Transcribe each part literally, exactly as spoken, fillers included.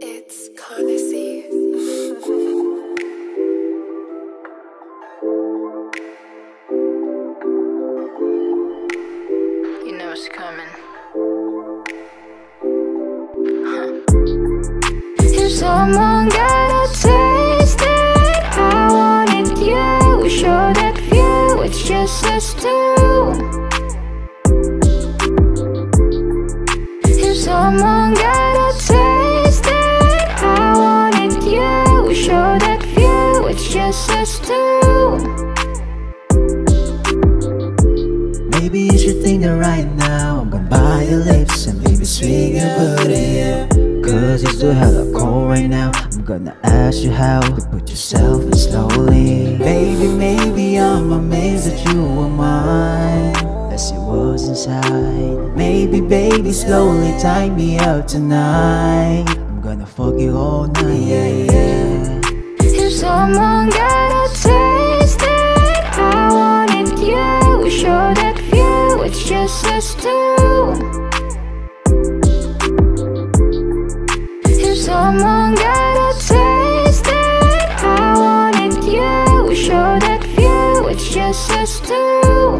It's Connoisseur. Coming. Huh. If someone got a taste that I wanted, you show that view. It's just us two. If someone got a taste that I wanted, you show that view. It's just us two. Maybe it's your thing right now. I'm gonna buy your lips and baby sweet your booty, yeah. Cause it's too hella cold right now. I'm gonna ask you how to put yourself in slowly. Baby, maybe I'm amazed that you were mine as it was inside. Maybe, baby, slowly tie me up tonight. I'm gonna fuck you all night, yeah, yeah. If someone got a taste that I wanted, you show that. It's just us two. If someone got a taste that I wanted, you show that view. It's just us two.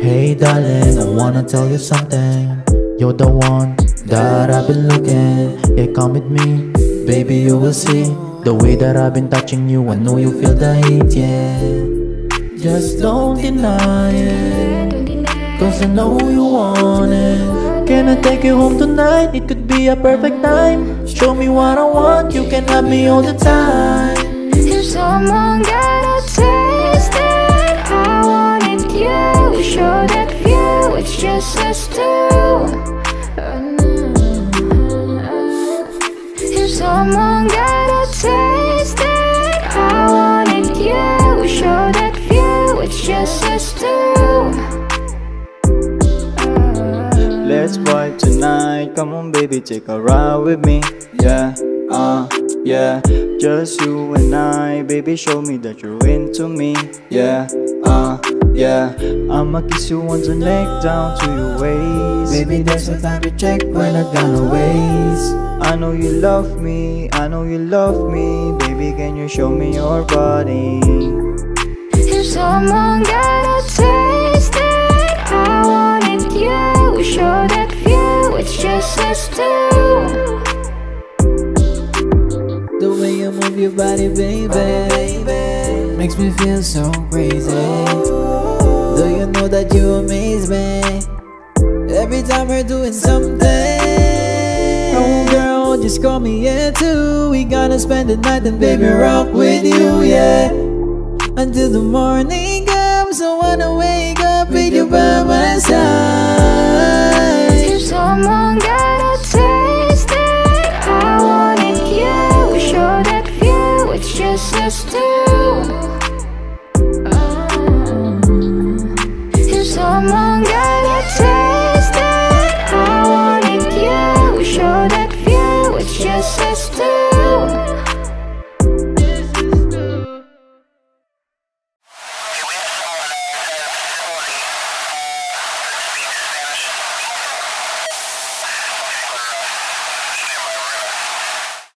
Hey darling, I wanna tell you something. You're the one that I've been looking. Yeah, come with me, baby, you will see. The way that I've been touching you, I know you feel the heat, yeah. Just don't deny it, cause I know you want it. Can I take you home tonight? It could be a perfect time. Show me what I want, you can have me all the time. If someone got a taste that I wanted, you show that view. It's just us two. If someone got a taste that I wanted, you show that. It's just us two. Let's vibe tonight. Come on, baby, take a ride with me. Yeah, uh, yeah. Just you and I, baby. Show me that you're into me. Yeah, uh, yeah. I'ma kiss you on the neck down to your waist. Baby, there's no time to check when I gonna waste. I know you love me. I know you love me, baby. Can you show me your body? If someone got a taste that I wanted, you show that view. It's just us two. The way you move your body, baby, baby, makes me feel so crazy. Do you know that you amaze me? Every time we're doing something. Oh girl, just call me, yeah, too. We gonna spend the night and baby rock with you, yeah. Until the morning comes, I wanna wake up with you by my side. If someone got a taste that I wanted, you show that view. It's just us two. If someone got a taste that I wanted, you show that view. It's just us two.